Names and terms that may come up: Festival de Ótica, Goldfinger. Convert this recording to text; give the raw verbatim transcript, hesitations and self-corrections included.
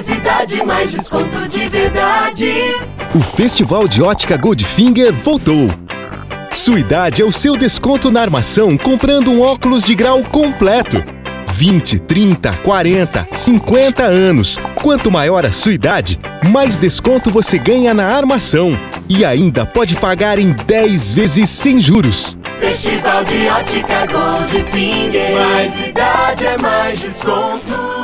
mais idade, mais desconto de verdade. O Festival de Ótica Goldfinger voltou. Sua idade é o seu desconto na armação comprando um óculos de grau completo. vinte, trinta, quarenta, cinquenta anos. Quanto maior a sua idade, mais desconto você ganha na armação. E ainda pode pagar em dez vezes sem juros. Festival de Ótica Goldfinger. Mais idade é mais desconto.